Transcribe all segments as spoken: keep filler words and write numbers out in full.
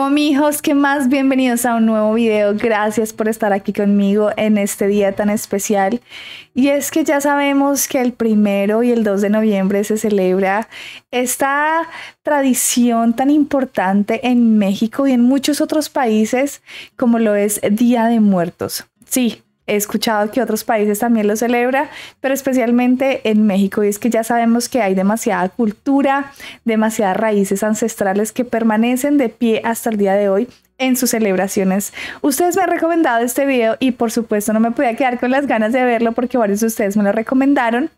hubo, mijos? ¿Qué más? Bienvenidos a un nuevo video. Gracias por estar aquí conmigo en este día tan especial. Y es que ya sabemos que el primero y el dos de noviembre se celebra esta tradición tan importante en México y en muchos otros países como lo es Día de Muertos. Sí, he escuchado que otros países también lo celebran, pero especialmente en México. Y es que ya sabemos que hay demasiada cultura, demasiadas raíces ancestrales que permanecen de pie hasta el día de hoy en sus celebraciones. Ustedes me han recomendado este video y por supuesto no me podía quedar con las ganas de verlo porque varios de ustedes me lo recomendaron.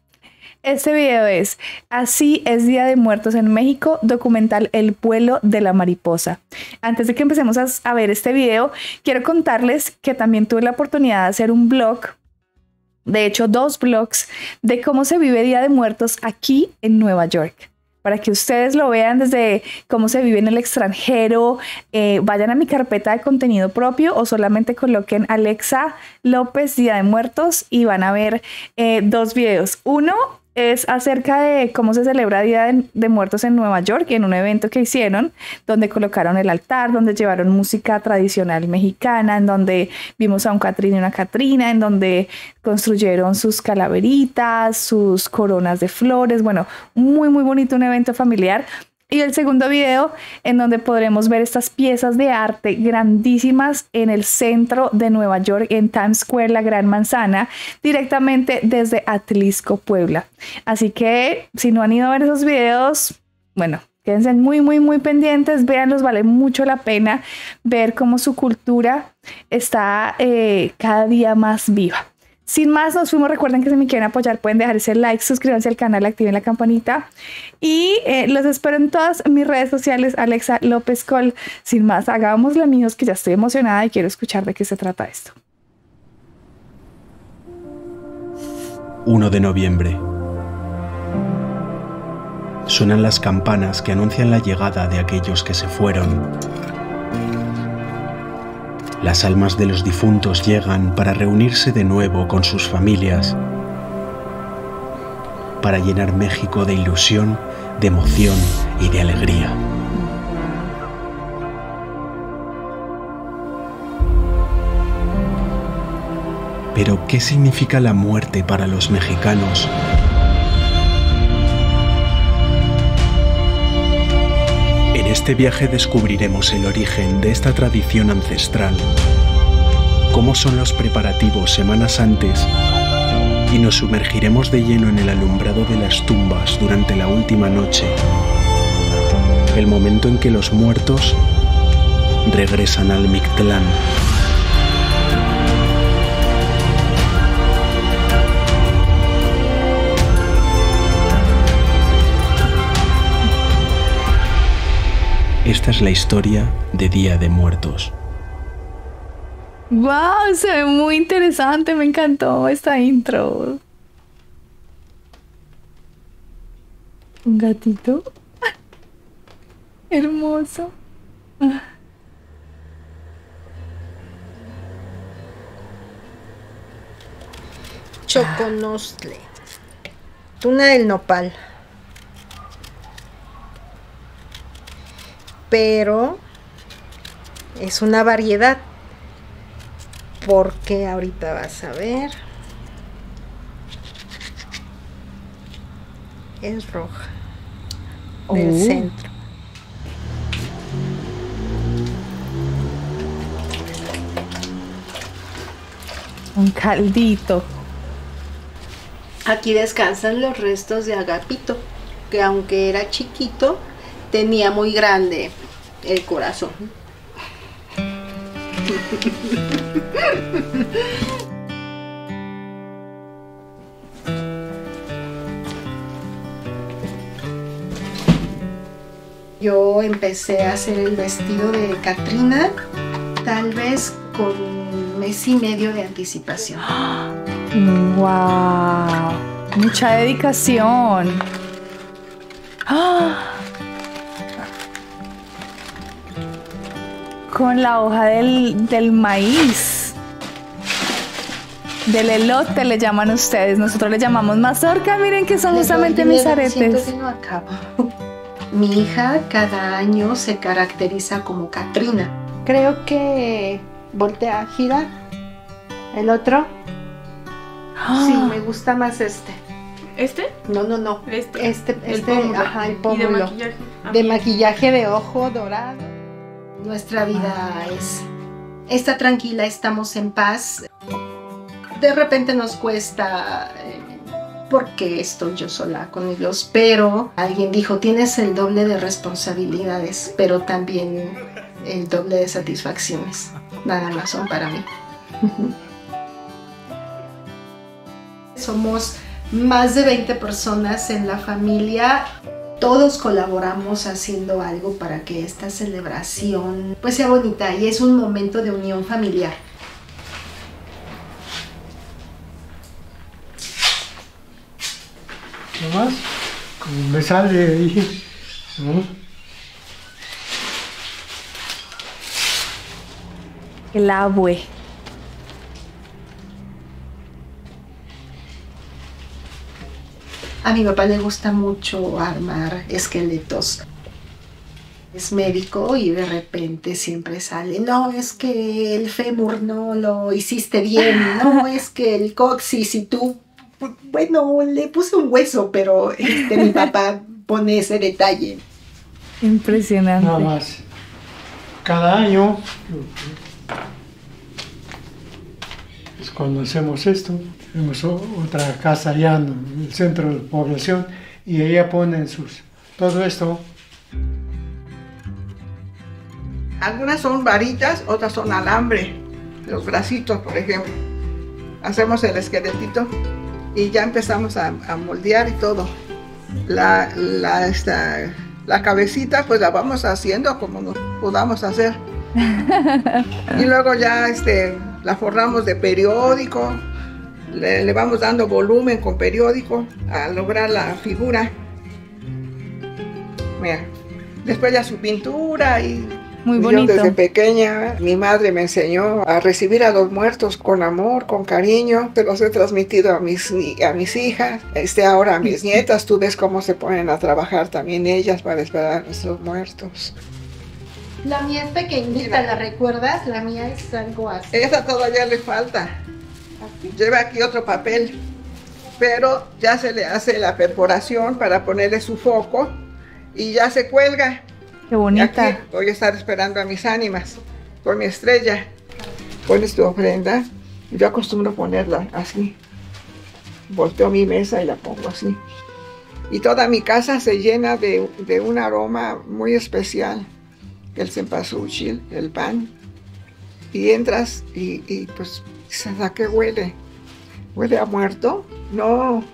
Este video es Así es Día de Muertos en México, documental El Vuelo de la Mariposa. Antes de que empecemos a, a ver este video, quiero contarles que también tuve la oportunidad de hacer un blog, de hecho dos blogs, de cómo se vive Día de Muertos aquí en Nueva York, para que ustedes lo vean desde cómo se vive en el extranjero. Eh, vayan a mi carpeta de contenido propio o solamente coloquen Alexa López Día de Muertos y van a ver eh, dos videos. Uno es acerca de cómo se celebra Día de, de Muertos en Nueva York, en un evento que hicieron, donde colocaron el altar, donde llevaron música tradicional mexicana, en donde vimos a un Catrina y una Catrina, en donde construyeron sus calaveritas, sus coronas de flores. Bueno, muy, muy bonito, un evento familiar. Y el segundo video, en donde podremos ver estas piezas de arte grandísimas en el centro de Nueva York, en Times Square, la Gran Manzana, directamente desde Atlixco, Puebla. Así que si no han ido a ver esos videos, bueno, quédense muy, muy, muy pendientes, véanlos, vale mucho la pena ver cómo su cultura está eh, cada día más viva. Sin más, nos fuimos. Recuerden que si me quieren apoyar pueden dejar ese like, suscríbanse al canal, activen la campanita y eh, los espero en todas mis redes sociales, Alexa López Col. Sin más, hagámosle, amigos, que ya estoy emocionada y quiero escuchar de qué se trata esto. primero de noviembre. Suenan las campanas que anuncian la llegada de aquellos que se fueron. Las almas de los difuntos llegan para reunirse de nuevo con sus familias, para llenar México de ilusión, de emoción y de alegría. Pero, ¿qué significa la muerte para los mexicanos? En este viaje descubriremos el origen de esta tradición ancestral, cómo son los preparativos semanas antes y nos sumergiremos de lleno en el alumbrado de las tumbas durante la última noche, el momento en que los muertos regresan al Mictlán. Esta es la historia de Día de Muertos. ¡Wow! Se ve muy interesante, me encantó esta intro. Un gatito. Hermoso. Choconostle. Tuna del nopal. Pero es una variedad, porque ahorita vas a ver, es roja, oh, del centro. Un caldito. Aquí descansan los restos de Agapito, que aunque era chiquito, tenía muy grande el corazón. Yo empecé a hacer el vestido de Catrina tal vez con un mes y medio de anticipación. ¡Wow! Mucha dedicación. ¡Ah! Con la hoja del, del maíz, del elote le llaman ustedes, nosotros le llamamos mazorca. Miren que son justamente mis aretes. Siento que no acabo. Mi hija cada año se caracteriza como Catrina. Creo que voltea, gira. El otro. Ah. Sí, me gusta más este. ¿Este? No, no, no. Este. Este, el este, pómulo. Ajá, el pómulo. ¿Y de maquillaje? Ah, de maquillaje de ojo dorado. Nuestra vida ah. es... Está tranquila, estamos en paz. De repente nos cuesta... porque estoy yo sola con ellos, pero alguien dijo, tienes el doble de responsabilidades, pero también el doble de satisfacciones. Nada más son para mí. Somos más de veinte personas en la familia. Todos colaboramos haciendo algo para que esta celebración pues sea bonita y es un momento de unión familiar. Nomás, como me sale, dije, ¿no? El abue. A mi papá le gusta mucho armar esqueletos. Es médico y de repente siempre sale, no, es que el fémur no lo hiciste bien, no, es que el coxis y tú... Bueno, le puse un hueso, pero este, mi papá pone ese detalle. Impresionante. Nada más. Cada año es cuando hacemos esto. Tenemos otra casa allá en el centro de la población y ella pone en sus... todo esto. Algunas son varitas, otras son alambre. Los bracitos, por ejemplo. Hacemos el esqueletito. Y ya empezamos a, a moldear y todo. La, la, esta, la cabecita pues la vamos haciendo como nos podamos hacer. Y luego ya este, la forramos de periódico, le, le vamos dando volumen con periódico a lograr la figura. Mira, después ya su pintura y... Muy bonito. Yo desde pequeña, mi madre me enseñó a recibir a los muertos con amor, con cariño. Se los he transmitido a mis, a mis hijas, este, ahora a mis nietas. Tú ves cómo se ponen a trabajar también ellas para esperar a nuestros muertos. La mía es pequeñita, mira. ¿La recuerdas? La mía es algo así. Esa todavía le falta. Lleva aquí otro papel, pero ya se le hace la perforación para ponerle su foco y ya se cuelga. Qué bonita. Aquí voy a estar esperando a mis ánimas con mi estrella. Pones tu ofrenda. Yo acostumbro ponerla así. Volteo mi mesa y la pongo así. Y toda mi casa se llena de, de un aroma muy especial. El cempasúchil, el pan. Y entras y, y pues, ¿a qué huele? ¿Huele a muerto? No,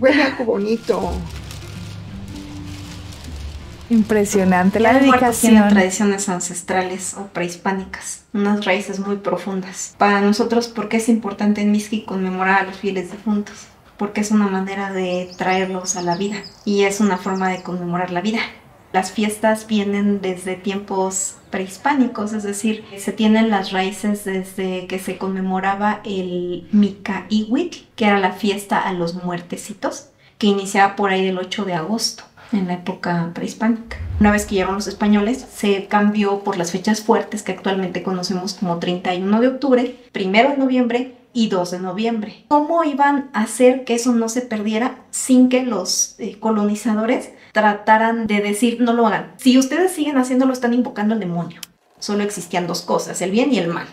huele a algo bonito. Impresionante la dedicación. Tiene tradiciones ancestrales o prehispánicas, unas raíces muy profundas. Para nosotros, ¿por qué es importante en Misky conmemorar a los fieles difuntos? Porque es una manera de traerlos a la vida y es una forma de conmemorar la vida. Las fiestas vienen desde tiempos prehispánicos, es decir, se tienen las raíces desde que se conmemoraba el Micailhuitl, que era la fiesta a los muertecitos, que iniciaba por ahí del ocho de agosto. En la época prehispánica. Una vez que llegaron los españoles, se cambió por las fechas fuertes que actualmente conocemos como treinta y uno de octubre, primero de noviembre y dos de noviembre. ¿Cómo iban a hacer que eso no se perdiera sin que los eh, colonizadores trataran de decir no lo hagan? Si ustedes siguen haciéndolo, están invocando al demonio. Solo existían dos cosas, el bien y el mal.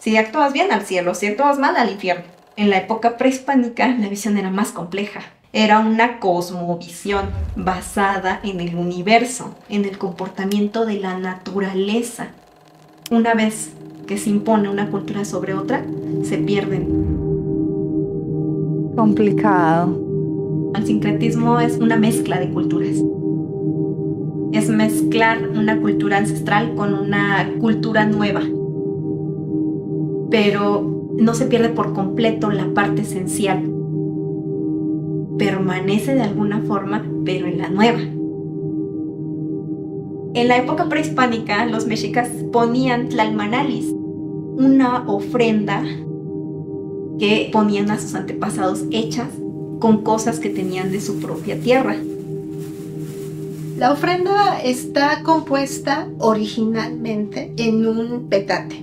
Si actúas bien, al cielo. Si actúas mal, al infierno. En la época prehispánica, la visión era más compleja. Era una cosmovisión basada en el universo, en el comportamiento de la naturaleza. Una vez que se impone una cultura sobre otra, se pierden. Complicado. El sincretismo es una mezcla de culturas. Es mezclar una cultura ancestral con una cultura nueva. Pero no se pierde por completo la parte esencial. Permanece de alguna forma, pero en la nueva. En la época prehispánica, los mexicas ponían tlalmanalis, una ofrenda que ponían a sus antepasados hechas con cosas que tenían de su propia tierra. La ofrenda está compuesta originalmente en un petate.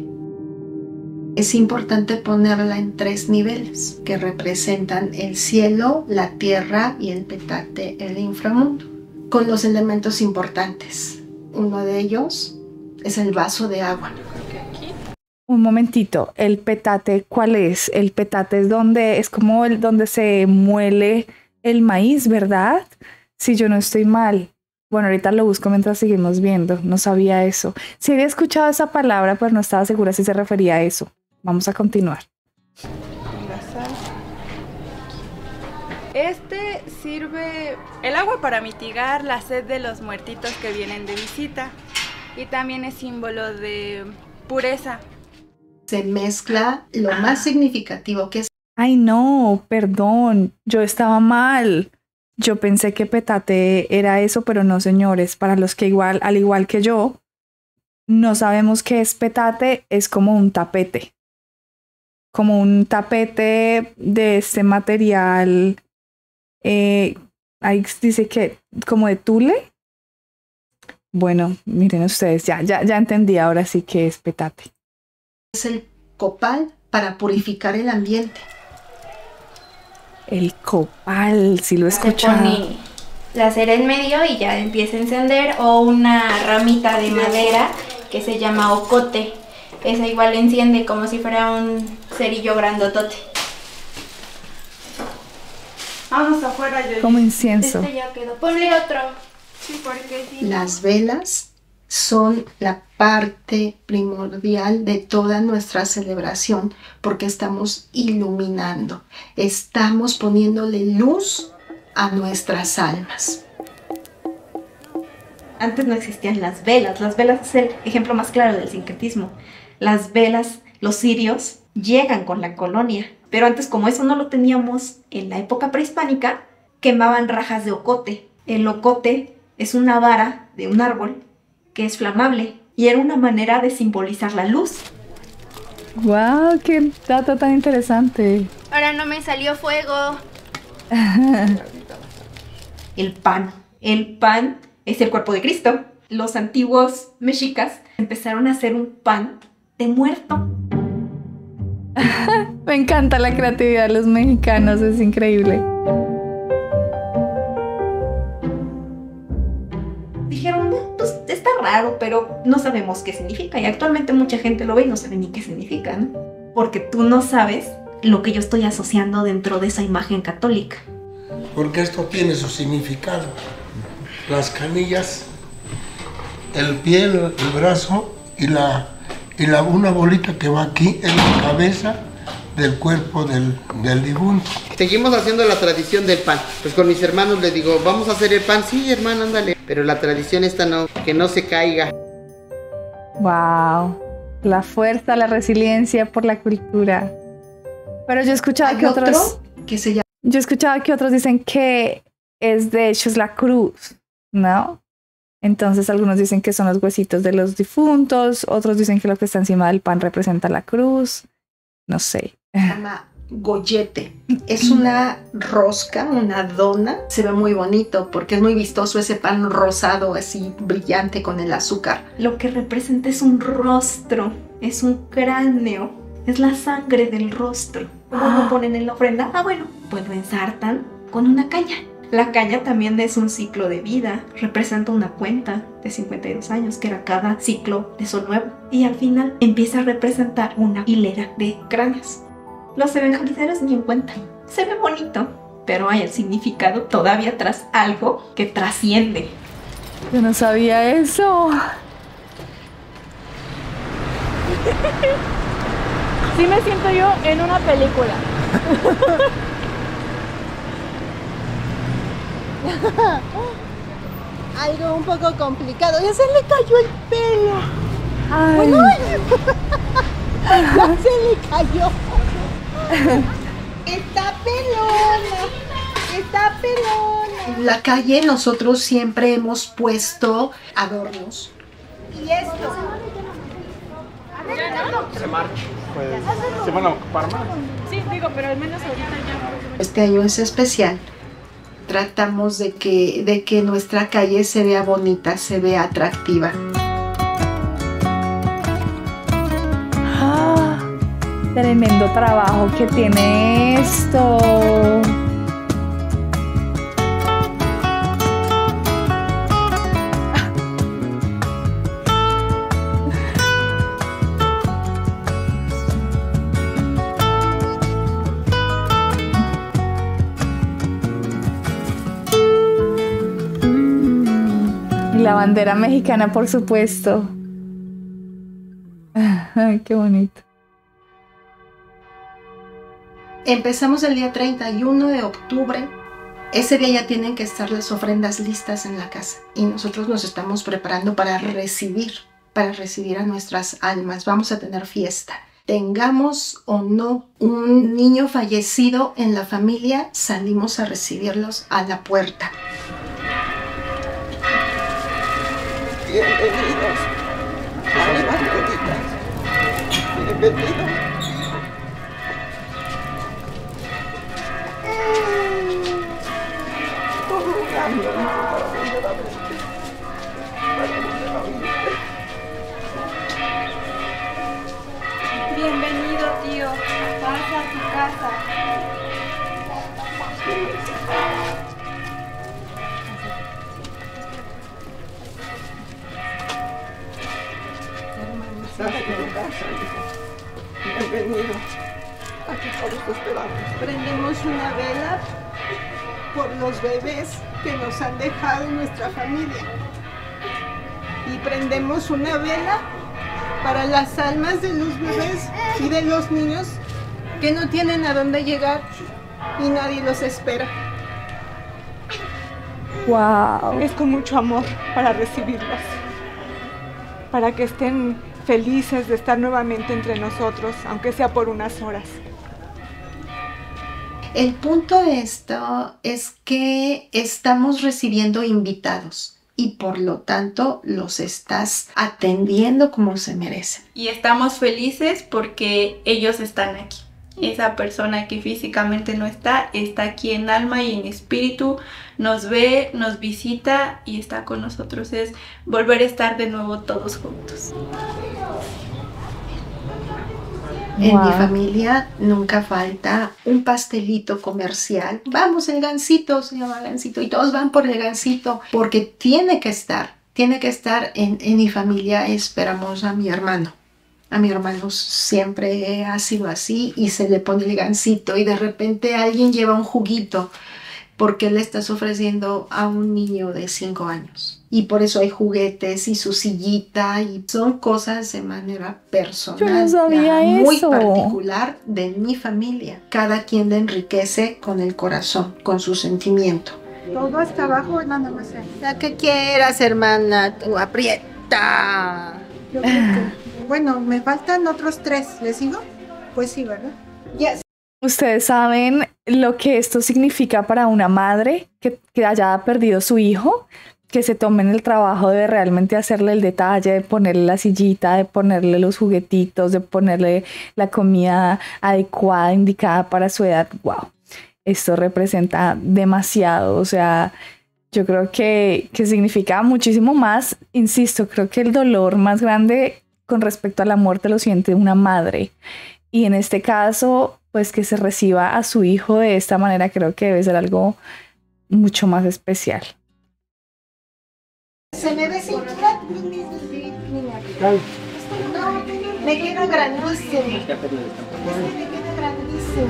Es importante ponerla en tres niveles que representan el cielo, la tierra y el petate, el inframundo, con los elementos importantes. Uno de ellos es el vaso de agua. Un momentito, el petate, ¿cuál es? El petate es donde es como el donde se muele el maíz, ¿verdad? Si yo no estoy mal. Bueno, ahorita lo busco mientras seguimos viendo. No sabía eso. Sí había escuchado esa palabra, pero no estaba segura si se refería a eso. Vamos a continuar. Este sirve el agua para mitigar la sed de los muertitos que vienen de visita. Y también es símbolo de pureza. Se mezcla lo ah. más significativo que es... Ay, no, perdón, yo estaba mal. Yo pensé que petate era eso, pero no, señores. Para los que igual, al igual que yo, no sabemos qué es petate, es como un tapete. Como un tapete de este material, eh, ahí dice que como de tule. Bueno, miren ustedes, ya, ya, ya entendí ahora sí que es petate. Es el copal para purificar el ambiente. El copal, si lo he escuchado. La cera en medio y ya empieza a encender, o una ramita de madera que se llama ocote. Esa igual enciende como si fuera un cerillo grandotote. Vamos afuera, yo. Como incienso. Este ya quedó. Ponle otro. Sí, porque sí. Las velas son la parte primordial de toda nuestra celebración, porque estamos iluminando, estamos poniéndole luz a nuestras almas. Antes no existían las velas, las velas es el ejemplo más claro del sincretismo. Las velas, los cirios, llegan con la colonia, pero antes, como eso no lo teníamos en la época prehispánica, quemaban rajas de ocote. El ocote es una vara de un árbol que es flamable, y era una manera de simbolizar la luz. ¡Guau! Wow, ¡qué dato tan interesante! Ahora no me salió fuego. El pan. El pan es el cuerpo de Cristo. Los antiguos mexicas empezaron a hacer un pan de muerto. Me encanta la creatividad de los mexicanos, es increíble. Está raro, pero no sabemos qué significa, y actualmente mucha gente lo ve y no sabe ni qué significa, ¿no? Porque tú no sabes lo que yo estoy asociando dentro de esa imagen católica. Porque esto tiene su significado. Las canillas, el pie, el brazo y, la, y la, una bolita que va aquí en la cabeza del cuerpo del, del difunto. Seguimos haciendo la tradición del pan. Pues con mis hermanos les digo, vamos a hacer el pan. Sí, hermano, ándale. Pero la tradición esta no, que no se caiga. Wow, la fuerza, la resiliencia por la cultura. Pero yo he escuchado que otro otros... que se llama... Yo he escuchado que otros dicen que es de hecho es la cruz, ¿no? Entonces algunos dicen que son los huesitos de los difuntos, otros dicen que lo que está encima del pan representa la cruz. No sé. Se llama gollete. Es una rosca, una dona. Se ve muy bonito porque es muy vistoso ese pan rosado así brillante con el azúcar. Lo que representa es un rostro, es un cráneo, es la sangre del rostro. ¿Cómo lo ponen en la ofrenda? Ah, bueno, pues lo ensartan con una caña. La caña también es un ciclo de vida, representa una cuenta de cincuenta y dos años, que era cada ciclo de sol nuevo. Y al final empieza a representar una hilera de cráneos. Los evangelizaros ni en cuenta. Se ve bonito, pero hay el significado todavía tras algo que trasciende. Yo no sabía eso. Sí me siento yo en una película. Algo un poco complicado. Ya se le cayó el pelo. Ay. Ya se le cayó. Está pelona. Está pelona. En la calle nosotros siempre hemos puesto adornos. Y esto. Se marcha. Pues, ¿se van a ocupar más? Sí, digo, pero al menos ahorita ya. Este año es especial. tratamos de que, de que nuestra calle se vea bonita, se vea atractiva. ¡Ah! Tremendo trabajo que tiene esto. La bandera mexicana, por supuesto. Ay, qué bonito. Empezamos el día treinta y uno de octubre. Ese día ya tienen que estar las ofrendas listas en la casa. Y nosotros nos estamos preparando para recibir, para recibir a nuestras almas. Vamos a tener fiesta. Tengamos o no un niño fallecido en la familia, salimos a recibirlos a la puerta. Bienvenidos, almas bonitas, bienvenidos. Todo un cambio para vulnerabilidad, para vulnerabilidad. Bienvenido, tío, pasa a tu casa. Bienvenido. Bienvenido. Aquí todos te esperamos. Prendemos una vela por los bebés que nos han dejado nuestra familia. Y prendemos una vela para las almas de los bebés y de los niños que no tienen a dónde llegar y nadie los espera. Wow. Es con mucho amor para recibirlos, para que estén felices de estar nuevamente entre nosotros, aunque sea por unas horas. El punto de esto es que estamos recibiendo invitados y por lo tanto los estás atendiendo como se merecen. Y estamos felices porque ellos están aquí. Esa persona que físicamente no está, está aquí en alma y en espíritu, nos ve, nos visita y está con nosotros. Es volver a estar de nuevo todos juntos. Wow. En mi familia nunca falta un pastelito comercial. Vamos, el gansito, se llama gansito, y todos van por el gansito porque tiene que estar, tiene que estar. En, en mi familia esperamos a mi hermano. A mi hermano siempre ha sido así y se le pone el gansito y de repente alguien lleva un juguito porque le estás ofreciendo a un niño de cinco años. Y por eso hay juguetes y su sillita y son cosas de manera personal. Yo no sabía muy eso. Particular de mi familia. Cada quien le enriquece con el corazón, con su sentimiento. Todo está abajo, hermana. La que quieras, hermana, tú aprieta. Yo Bueno, me faltan otros tres. ¿Les sigo? Pues sí, ¿verdad? Yes. Ustedes saben lo que esto significa para una madre que, que haya perdido su hijo, que se tomen el trabajo de realmente hacerle el detalle, de ponerle la sillita, de ponerle los juguetitos, de ponerle la comida adecuada, indicada para su edad. ¡Wow! Esto representa demasiado, o sea... Yo creo que, que significa muchísimo más. Insisto, creo que el dolor más grande con respecto a la muerte lo siente una madre. Y en este caso, pues que se reciba a su hijo de esta manera, creo que debe ser algo mucho más especial. Se me ve sin plata. Me queda grandísimo. Me queda grandísimo.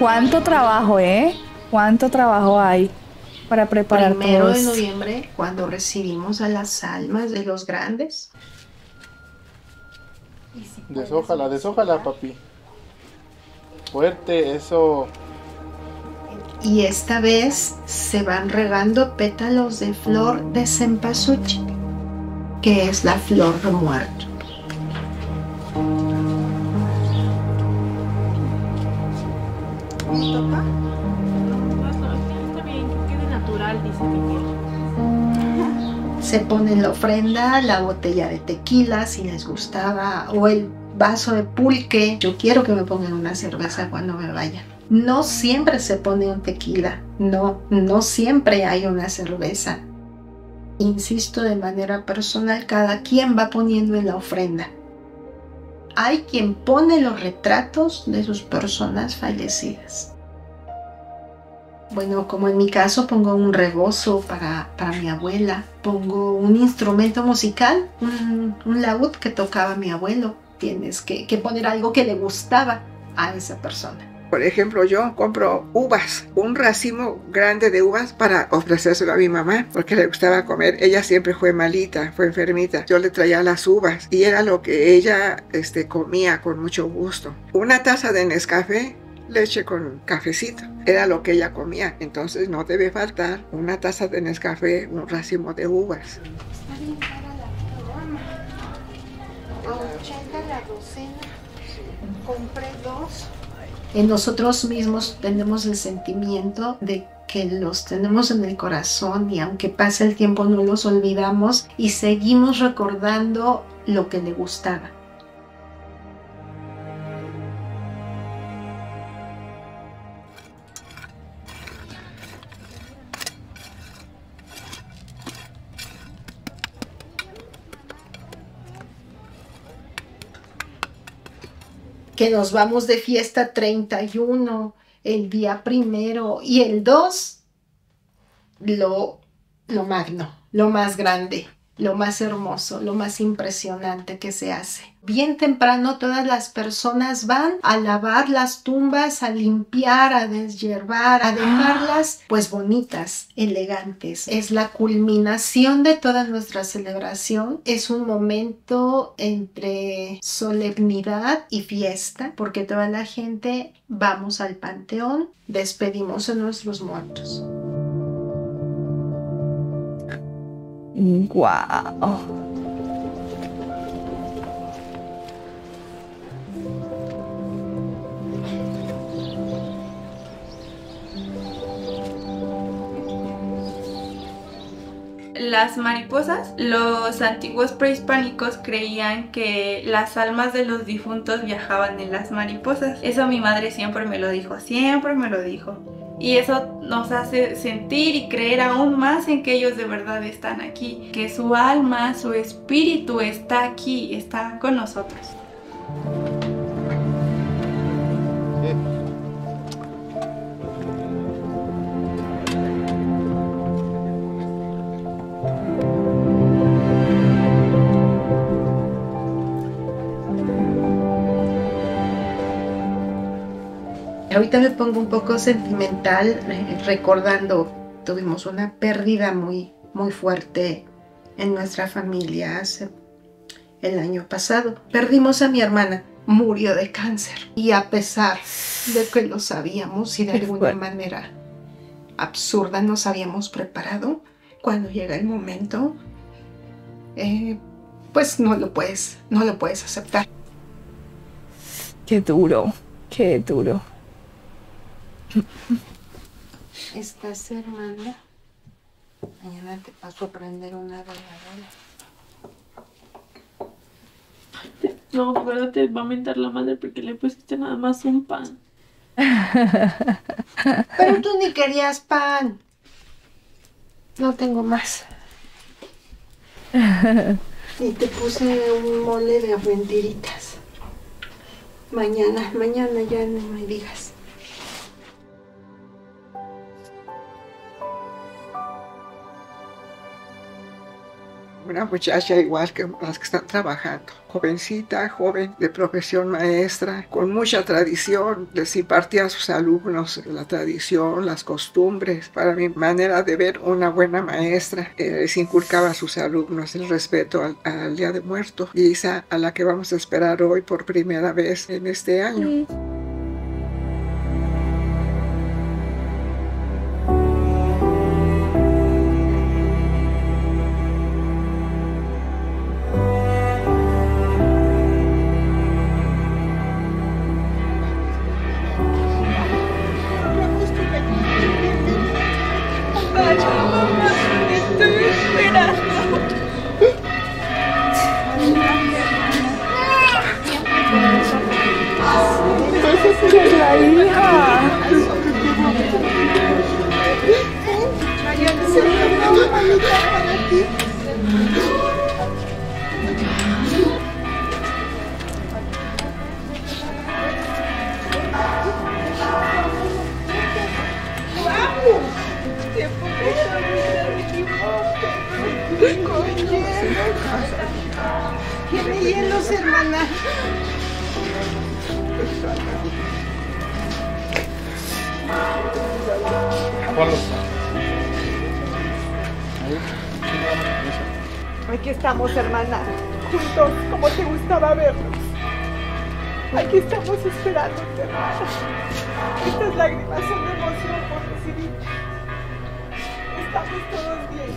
¿Cuánto trabajo, eh? ¿Cuánto trabajo hay para preparar todo esto? Primero de noviembre, cuando recibimos a las almas de los grandes. Desójala, desójala, papi. Fuerte, eso. Y esta vez se van regando pétalos de flor de cempasúchil, que es la flor de muerto. ¿Me toca? Se pone la ofrenda, la botella de tequila si les gustaba, o el vaso de pulque. Yo quiero que me pongan una cerveza cuando me vayan. No siempre se pone un tequila, no, no siempre hay una cerveza. Insisto, de manera personal, cada quien va poniendo en la ofrenda. Hay quien pone los retratos de sus personas fallecidas. Bueno, como en mi caso, pongo un rebozo para, para mi abuela, pongo un instrumento musical, un, un laúd que tocaba mi abuelo. Tienes que, que poner algo que le gustaba a esa persona. Por ejemplo, yo compro uvas, un racimo grande de uvas para ofrecérselo a mi mamá, porque le gustaba comer. Ella siempre fue malita, fue enfermita. Yo le traía las uvas y era lo que ella este, comía con mucho gusto. Una taza de Nescafé, leche con cafecito, era lo que ella comía. Entonces no debe faltar una taza de Nescafé, un racimo de uvas. Está bien cara la broma. A ochenta la docena. Compré dos. En nosotros mismos tenemos el sentimiento de que los tenemos en el corazón, y aunque pase el tiempo no los olvidamos y seguimos recordando lo que le gustaba. Que nos vamos de fiesta treinta y uno, el día primero y el dos, lo, lo magno, lo más grande, lo más hermoso, lo más impresionante que se hace. Bien temprano todas las personas van a lavar las tumbas, a limpiar, a deshiervar, a dejarlas pues bonitas, elegantes. Es la culminación de toda nuestra celebración. Es un momento entre solemnidad y fiesta, porque toda la gente vamos al panteón, despedimos a nuestros muertos. ¡Guau! Las mariposas, los antiguos prehispánicos creían que las almas de los difuntos viajaban en las mariposas. Eso mi madre siempre me lo dijo, siempre me lo dijo. Y eso nos hace sentir y creer aún más en que ellos de verdad están aquí, que su alma, su espíritu está aquí, está con nosotros. Ahorita me pongo un poco sentimental eh, recordando, tuvimos una pérdida muy, muy fuerte en nuestra familia hace el año pasado. Perdimos a mi hermana, murió de cáncer, y a pesar de que lo sabíamos y de alguna manera absurda nos habíamos preparado, cuando llega el momento, eh, pues no lo puedes, no lo puedes aceptar. Qué duro, qué duro. ¿Estás hermana? Mañana te paso a prender una veladora. No, acuérdate, va a mentar la madre porque le pusiste nada más un pan. Pero tú ni querías pan. No tengo más. Y te puse un mole de aventiritas. Mañana, mañana ya no me digas. una muchacha igual que las que están trabajando, jovencita, joven, de profesión maestra, con mucha tradición, les impartía a sus alumnos la tradición, las costumbres. Para mi manera de ver, una buena maestra eh, les inculcaba a sus alumnos el respeto al, al Día de Muertos, y es a, a la que vamos a esperar hoy por primera vez en este año. Mm. Aquí estamos, hermana, juntos, como te gustaba vernos. Aquí estamos esperándote, hermana. Estas lágrimas son de emoción por recibir. Estamos todos bien,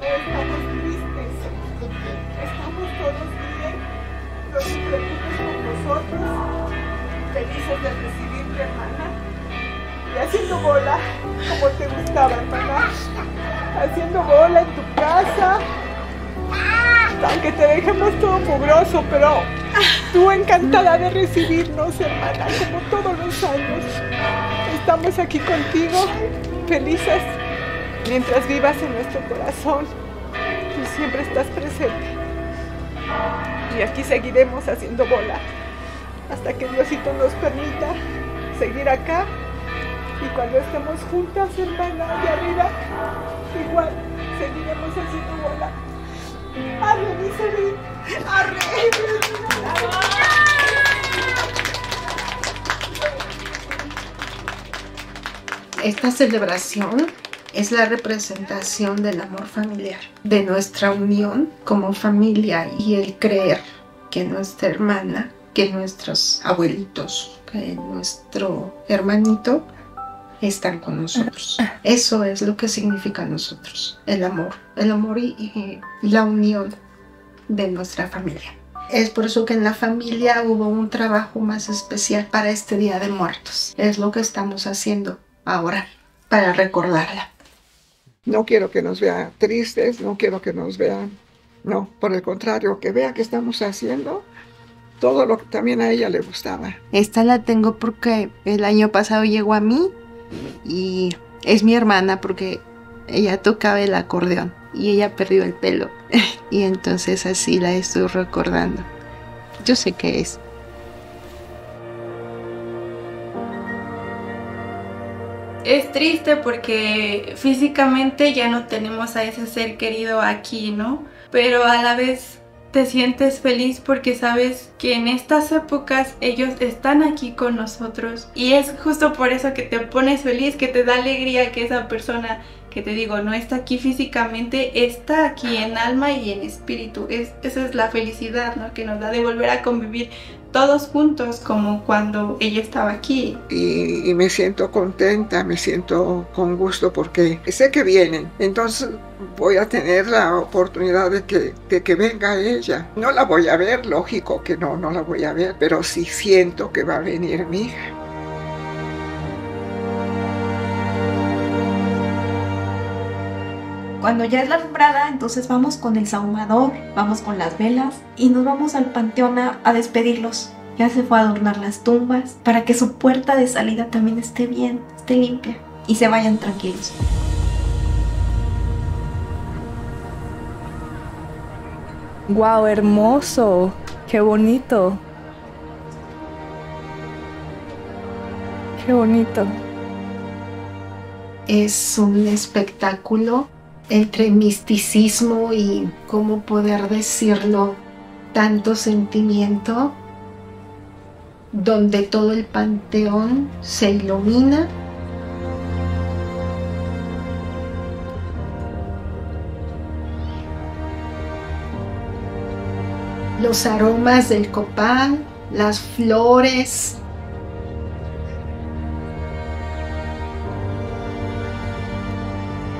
no estamos tristes. Estamos todos bien, no te preocupes con nosotros. Felices de recibirte, hermana. Y haciendo bola, como te gustaba, hermana. Haciendo bola en tu casa. Aunque te dejemos todo mugroso, pero tú encantada de recibirnos, hermana, como todos los años. Estamos aquí contigo, felices, mientras vivas en nuestro corazón. Tú siempre estás presente. Y aquí seguiremos haciendo bola, hasta que Diosito nos permita seguir acá. Y cuando estemos juntas, hermana, de arriba, igual seguiremos haciendo bola. ¡Arre, mi Seri! ¡Arre! Esta celebración es la representación del amor familiar, de nuestra unión como familia y el creer que nuestra hermana, que nuestros abuelitos, que nuestro hermanito están con nosotros. Eso es lo que significa nosotros, el amor, el amor y, y la unión de nuestra familia. Es por eso que en la familia hubo un trabajo más especial para este Día de Muertos. Es lo que estamos haciendo ahora para recordarla. No quiero que nos vean tristes, no quiero que nos vean, no, por el contrario, que vea que estamos haciendo todo lo que también a ella le gustaba. Esta la tengo porque el año pasado llegó a mí. Y es mi hermana porque ella tocaba el acordeón y ella perdió el pelo. Y entonces así la estoy recordando. Yo sé qué es. Es triste porque físicamente ya no tenemos a ese ser querido aquí, ¿no? Pero a la vez te sientes feliz porque sabes que en estas épocas ellos están aquí con nosotros, y es justo por eso que te pones feliz, que te da alegría que esa persona que te digo no está aquí físicamente, está aquí en alma y en espíritu. Es, esa es la felicidad, ¿no?, que nos da de volver a convivir todos juntos como cuando ella estaba aquí. Y, y me siento contenta, me siento con gusto porque sé que vienen, entonces voy a tener la oportunidad de que, de que venga ella. No la voy a ver, lógico que no, no la voy a ver, pero sí siento que va a venir mi hija. Cuando ya es la alumbrada, entonces vamos con el sahumador, vamos con las velas y nos vamos al panteón a, a despedirlos. Ya se fue a adornar las tumbas para que su puerta de salida también esté bien, esté limpia y se vayan tranquilos. ¡Guau, hermoso! ¡Qué bonito! ¡Qué bonito! Es un espectáculo entre misticismo y, ¿cómo poder decirlo?, tanto sentimiento, donde todo el panteón se ilumina. Los aromas del copal, las flores.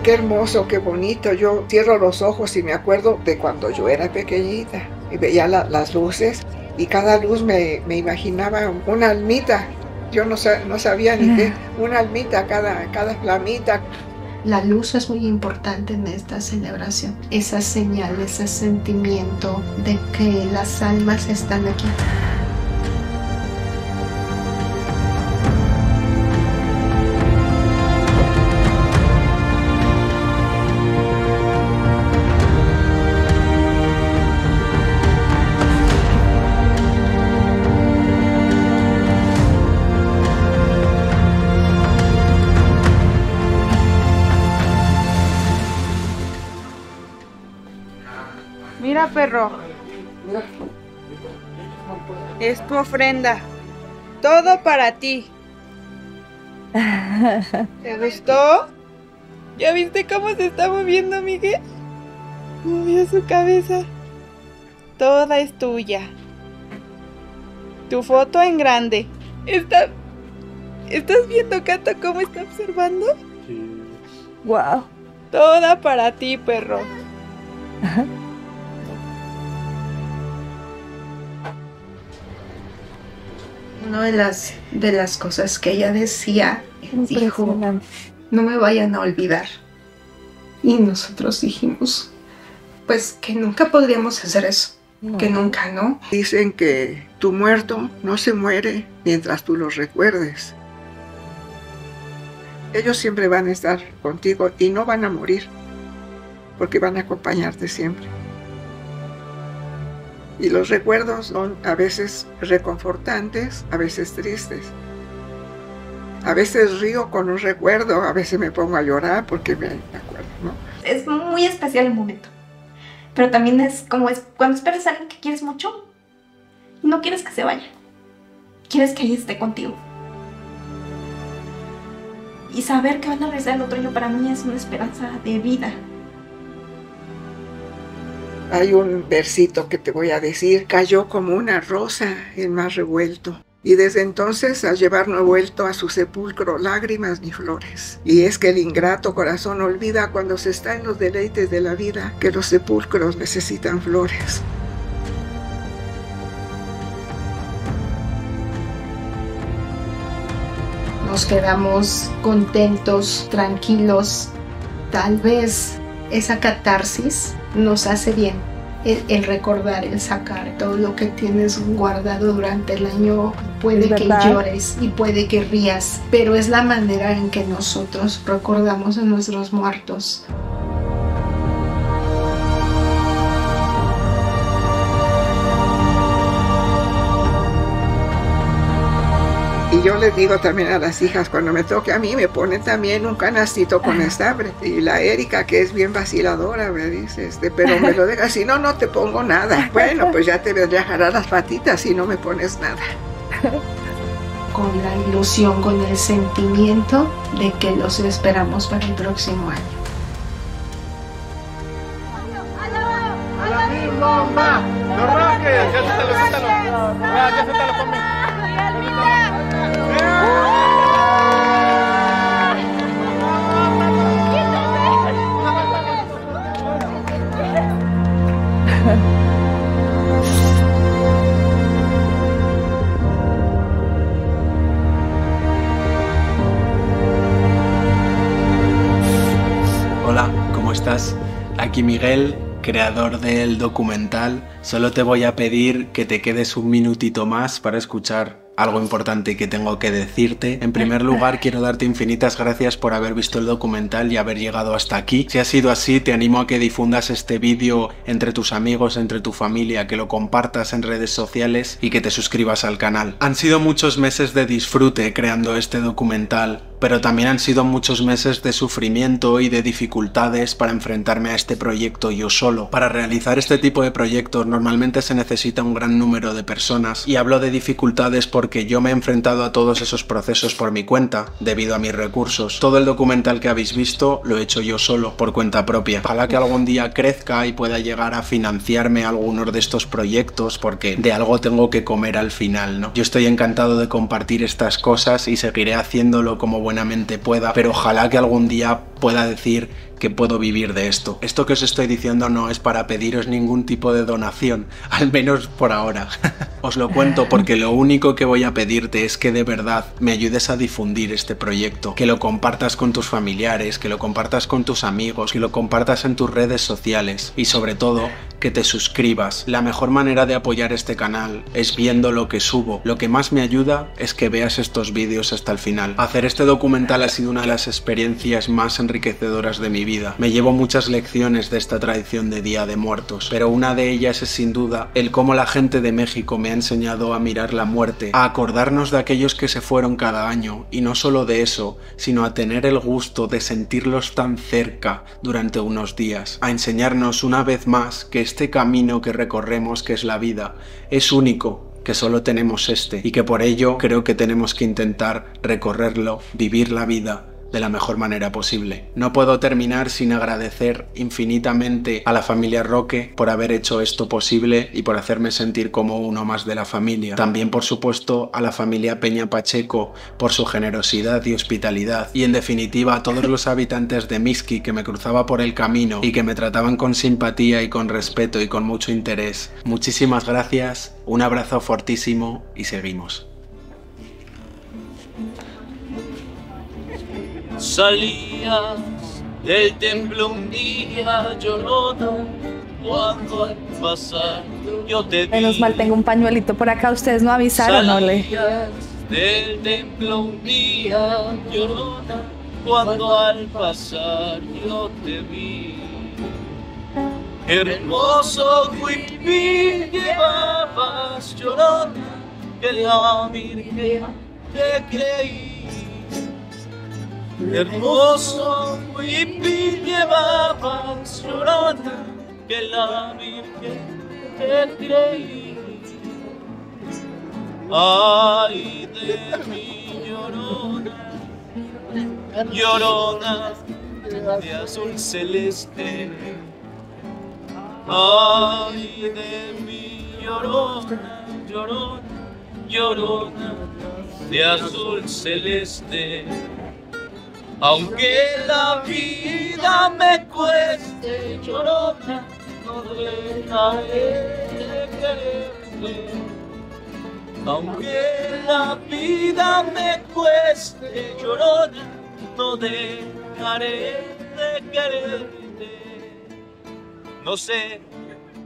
Qué hermoso, qué bonito. Yo cierro los ojos y me acuerdo de cuando yo era pequeñita y veía la, las luces, y cada luz me, me imaginaba una almita. Yo no, no sabía ni qué, una almita, cada, cada flamita. La luz es muy importante en esta celebración, esa señal, ese sentimiento de que las almas están aquí. Mira, perro, es tu ofrenda, todo para ti. ¿Te gustó? ¿Ya viste cómo se está moviendo, Miguel? Movió su cabeza. Toda es tuya. Tu foto en grande. ¿Está... ¿Estás viendo, Cato, cómo está observando? Sí. Wow. Toda para ti, perro. Ajá. Una de las, de las cosas que ella decía, dijo, no me vayan a olvidar. Y nosotros dijimos, pues que nunca podríamos hacer eso, no. Que nunca, ¿no? Dicen que tu muerto no se muere mientras tú los recuerdes. Ellos siempre van a estar contigo y no van a morir, porque van a acompañarte siempre. Y los recuerdos son a veces reconfortantes, a veces tristes. A veces río con un recuerdo, a veces me pongo a llorar porque me acuerdo, ¿no? Es muy especial el momento. Pero también es como es cuando esperas a alguien que quieres mucho y no quieres que se vaya. Quieres que ahí esté contigo. Y saber que van a regresar el otro año para mí es una esperanza de vida. Hay un versito que te voy a decir, cayó como una rosa el mar revuelto, y desde entonces al llevarnos vuelto a su sepulcro lágrimas ni flores. Y es que el ingrato corazón olvida cuando se está en los deleites de la vida que los sepulcros necesitan flores. Nos quedamos contentos, tranquilos, tal vez esa catarsis nos hace bien, el, el recordar, el sacar todo lo que tienes guardado durante el año. Puede que llores y puede que rías, pero es la manera en que nosotros recordamos a nuestros muertos. Y yo les digo también a las hijas, cuando me toque a mí, me ponen también un canastito con estambre. Y la Erika, que es bien vaciladora, me dice, este, pero me lo dejas, si no, no te pongo nada. Bueno, pues ya te vendré a jalar las patitas si no me pones nada. Con la ilusión, con el sentimiento de que los esperamos para el próximo año. ¡A la misma, mamá! ¡No raques! ¡Ya se te lo quitaron! ¡Ya se te lo comen! Hola, ¿cómo estás? Aquí Miguel, creador del documental. Solo te voy a pedir que te quedes un minutito más para escuchar algo importante que tengo que decirte. En primer lugar, quiero darte infinitas gracias por haber visto el documental y haber llegado hasta aquí. Si ha sido así, te animo a que difundas este vídeo entre tus amigos, entre tu familia, que lo compartas en redes sociales y que te suscribas al canal. Han sido muchos meses de disfrute creando este documental. pero también han sido muchos meses de sufrimiento y de dificultades para enfrentarme a este proyecto yo solo. Para realizar este tipo de proyectos normalmente se necesita un gran número de personas, y hablo de dificultades porque yo me he enfrentado a todos esos procesos por mi cuenta, debido a mis recursos. Todo el documental que habéis visto lo he hecho yo solo, por cuenta propia. Ojalá que algún día crezca y pueda llegar a financiarme algunos de estos proyectos, porque de algo tengo que comer al final, ¿no? Yo estoy encantado de compartir estas cosas y seguiré haciéndolo como buenamente pueda, pero ojalá que algún día pueda decir que puedo vivir de esto. Esto que os estoy diciendo no es para pediros ningún tipo de donación, al menos por ahora. Os lo cuento porque lo único que voy a pedirte es que de verdad me ayudes a difundir este proyecto, que lo compartas con tus familiares, que lo compartas con tus amigos, que lo compartas en tus redes sociales y sobre todo que te suscribas. La mejor manera de apoyar este canal es viendo lo que subo. Lo que más me ayuda es que veas estos vídeos hasta el final. Hacer este documental ha sido una de las experiencias más enriquecedoras de mi vida. Me llevo muchas lecciones de esta tradición de Día de Muertos, pero una de ellas es sin duda el cómo la gente de México me ha enseñado a mirar la muerte, a acordarnos de aquellos que se fueron cada año, y no solo de eso, sino a tener el gusto de sentirlos tan cerca durante unos días, a enseñarnos una vez más que este camino que recorremos, que es la vida, es único, que solo tenemos este, y que por ello creo que tenemos que intentar recorrerlo, vivir la vida de la mejor manera posible. No puedo terminar sin agradecer infinitamente a la familia Roque por haber hecho esto posible y por hacerme sentir como uno más de la familia. También, por supuesto, a la familia Peña Pacheco por su generosidad y hospitalidad. Y en definitiva a todos los habitantes de Misky que me cruzaba por el camino y que me trataban con simpatía y con respeto y con mucho interés. Muchísimas gracias, un abrazo fortísimo y seguimos. Salías del templo un día, yo no cuando al pasar yo te vi. Menos mal tengo un pañuelito por acá, ustedes no avisaron, ole. Salías del templo un día, yo no cuando al pasar yo te vi. Hermoso huipil llevabas, llorona, que la Virgen te creí. Hermoso huipil llevabas, llorona, que la Virgen te creí. Ay de mi llorona, llorona de azul celeste. Ay de mi llorona, llorona, llorona de azul celeste. Aunque la vida me cueste, llorona, no dejaré de quererte. Aunque la vida me cueste, llorona, no dejaré de quererte. No sé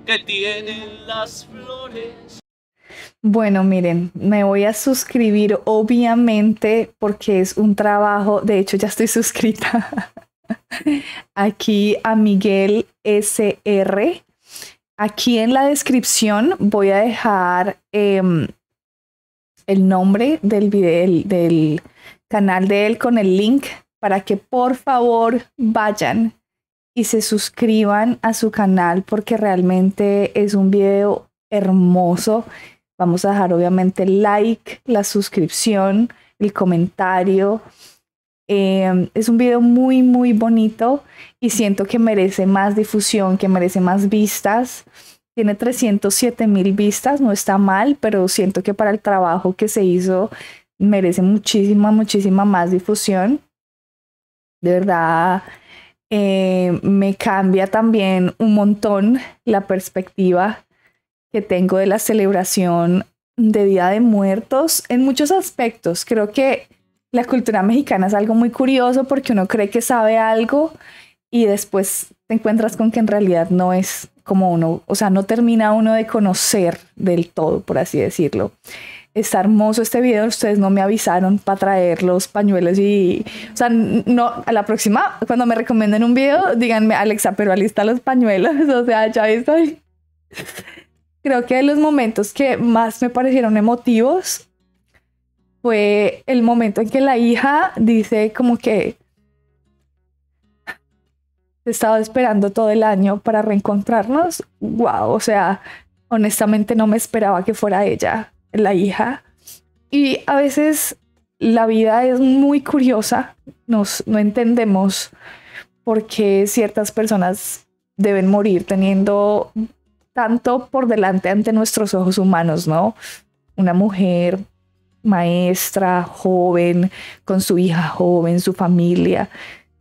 qué tienen las flores. Bueno, miren, me voy a suscribir obviamente porque es un trabajo, de hecho ya estoy suscrita aquí a Miguel S R. Aquí en la descripción voy a dejar eh, el nombre del video, del, del canal de él con el link para que por favor vayan y se suscriban a su canal porque realmente es un video hermoso. Vamos a dejar obviamente el like, la suscripción, el comentario. Eh, es un video muy, muy bonito y siento que merece más difusión, que merece más vistas. Tiene trescientas siete mil vistas, no está mal, pero siento que para el trabajo que se hizo merece muchísima, muchísima más difusión. De verdad, eh, me cambia también un montón la perspectiva que tengo de la celebración de Día de Muertos en muchos aspectos. Creo que la cultura mexicana es algo muy curioso porque uno cree que sabe algo y después te encuentras con que en realidad no es como uno, o sea, no termina uno de conocer del todo, por así decirlo. Está hermoso este video, ustedes no me avisaron para traer los pañuelos y, o sea, no, a la próxima, cuando me recomienden un video, díganme, Alexa, pero alista los pañuelos, o sea, ya estoy... Creo que de los momentos que más me parecieron emotivos fue el momento en que la hija dice como que he estado esperando todo el año para reencontrarnos. Wow, o sea, honestamente no me esperaba que fuera ella, la hija. Y a veces la vida es muy curiosa, nos, no entendemos por qué ciertas personas deben morir teniendo tanto por delante ante nuestros ojos humanos, ¿no? Una mujer maestra, joven, con su hija joven, su familia.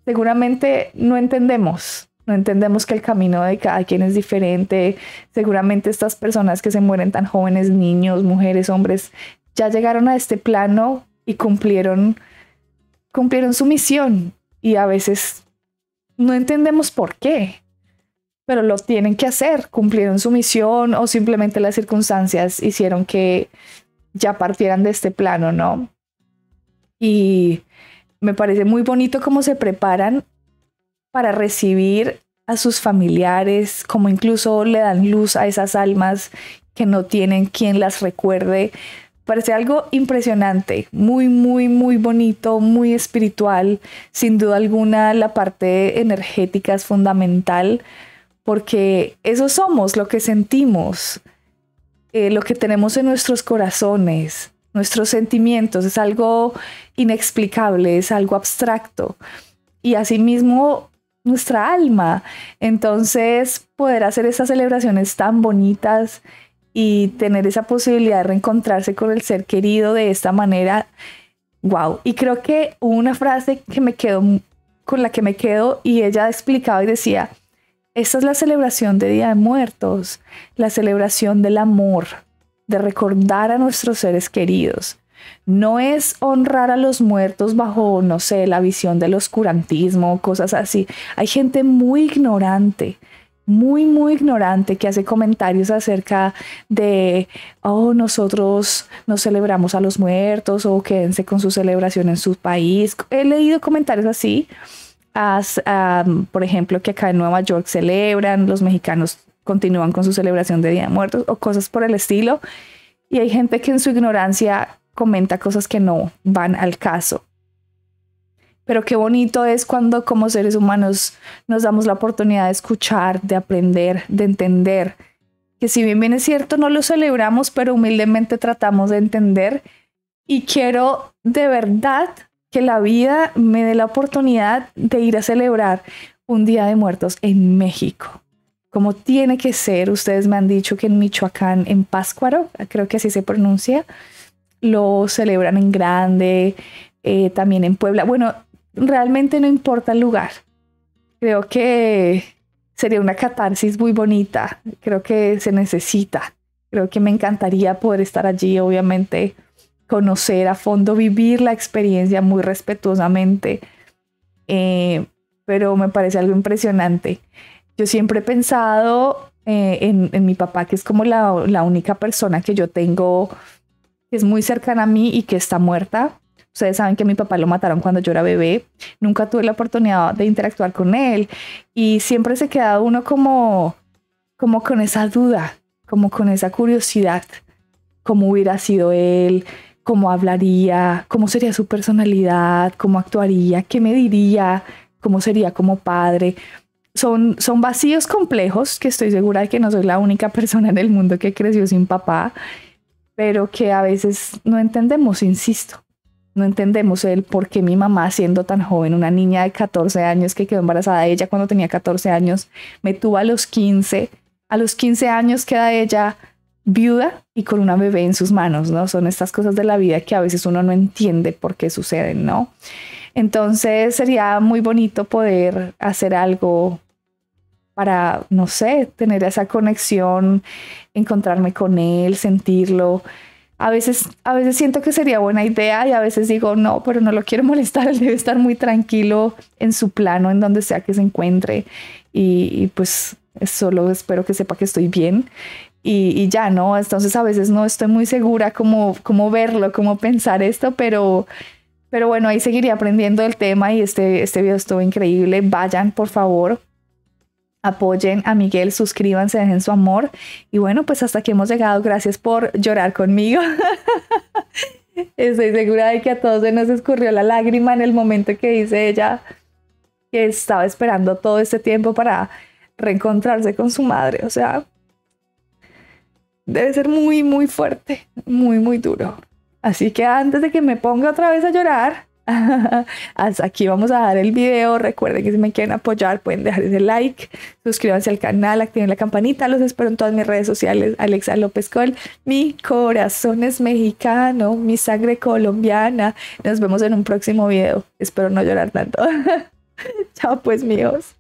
Seguramente no entendemos, no entendemos que el camino de cada quien es diferente. Seguramente estas personas que se mueren tan jóvenes, niños, mujeres, hombres, ya llegaron a este plano y cumplieron, cumplieron su misión. Y a veces no entendemos por qué, pero lo tienen que hacer, cumplieron su misión o simplemente las circunstancias hicieron que ya partieran de este plano, ¿no? Y me parece muy bonito cómo se preparan para recibir a sus familiares, como incluso le dan luz a esas almas que no tienen quien las recuerde. Parece algo impresionante, muy, muy, muy bonito, muy espiritual. Sin duda alguna, la parte energética es fundamental porque eso somos, lo que sentimos, eh, lo que tenemos en nuestros corazones. Nuestros sentimientos es algo inexplicable, es algo abstracto. Y asimismo nuestra alma. Entonces poder hacer esas celebraciones tan bonitas y tener esa posibilidad de reencontrarse con el ser querido de esta manera, wow. Y creo que hubo una frase que me quedó, con la que me quedo, y ella explicaba y decía: esta es la celebración de Día de Muertos, la celebración del amor, de recordar a nuestros seres queridos. No es honrar a los muertos bajo, no sé, la visión del oscurantismo, cosas así. Hay gente muy ignorante, muy, muy ignorante que hace comentarios acerca de, oh, nosotros no celebramos a los muertos o quédense con su celebración en su país. He leído comentarios así, as, um, por ejemplo, que acá en Nueva York celebran, los mexicanos continúan con su celebración de Día de Muertos o cosas por el estilo. Y hay gente que en su ignorancia comenta cosas que no van al caso. Pero qué bonito es cuando como seres humanos nos damos la oportunidad de escuchar, de aprender, de entender. Que si bien bien es cierto, no lo celebramos, pero humildemente tratamos de entender. Y quiero de verdad que la vida me dé la oportunidad de ir a celebrar un Día de Muertos en México, como tiene que ser. Ustedes me han dicho que en Michoacán, en Pátzcuaro, creo que así se pronuncia, lo celebran en grande, eh, también en Puebla. Bueno, realmente no importa el lugar. Creo que sería una catarsis muy bonita. Creo que se necesita. Creo que me encantaría poder estar allí, obviamente, conocer a fondo, vivir la experiencia muy respetuosamente. Eh, pero me parece algo impresionante. Yo siempre he pensado eh, en, en mi papá, que es como la, la única persona que yo tengo que es muy cercana a mí y que está muerta. Ustedes saben que a mi papá lo mataron cuando yo era bebé. Nunca tuve la oportunidad de interactuar con él. Y siempre se queda uno como, como con esa duda, como con esa curiosidad. ¿Cómo hubiera sido él? ¿Cómo hablaría? ¿Cómo sería su personalidad? ¿Cómo actuaría? ¿Qué me diría? ¿Cómo sería como padre? Son, son vacíos complejos que estoy segura de que no soy la única persona en el mundo que creció sin papá, pero que a veces no entendemos, insisto, no entendemos el por qué mi mamá, siendo tan joven, una niña de catorce años que quedó embarazada de ella cuando tenía catorce años, me tuvo a los quince, a los quince años queda ella viuda y con una bebé en sus manos, ¿no? Son estas cosas de la vida que a veces uno no entiende por qué suceden, ¿no? Entonces sería muy bonito poder hacer algo para, no sé, tener esa conexión, encontrarme con él, sentirlo. A veces, a veces siento que sería buena idea y a veces digo, no, pero no lo quiero molestar, él debe estar muy tranquilo en su plano, en donde sea que se encuentre. Y, y pues solo espero que sepa que estoy bien y, y ya, ¿no? Entonces a veces no estoy muy segura cómo, cómo verlo, cómo pensar esto, pero... Pero bueno, ahí seguiré aprendiendo del tema y este, este video estuvo increíble. Vayan, por favor, apoyen a Miguel, suscríbanse, dejen su amor. Y bueno, pues hasta aquí hemos llegado. Gracias por llorar conmigo. Estoy segura de que a todos se nos escurrió la lágrima en el momento que dice ella que estaba esperando todo este tiempo para reencontrarse con su madre. O sea, debe ser muy, muy fuerte, muy, muy duro. Así que antes de que me ponga otra vez a llorar, hasta aquí vamos a dar el video. Recuerden que si me quieren apoyar pueden dejar ese like, suscríbanse al canal, activen la campanita. Los espero en todas mis redes sociales. Alexa López Col, mi corazón es mexicano, mi sangre colombiana. Nos vemos en un próximo video. Espero no llorar tanto. Chao pues, míos.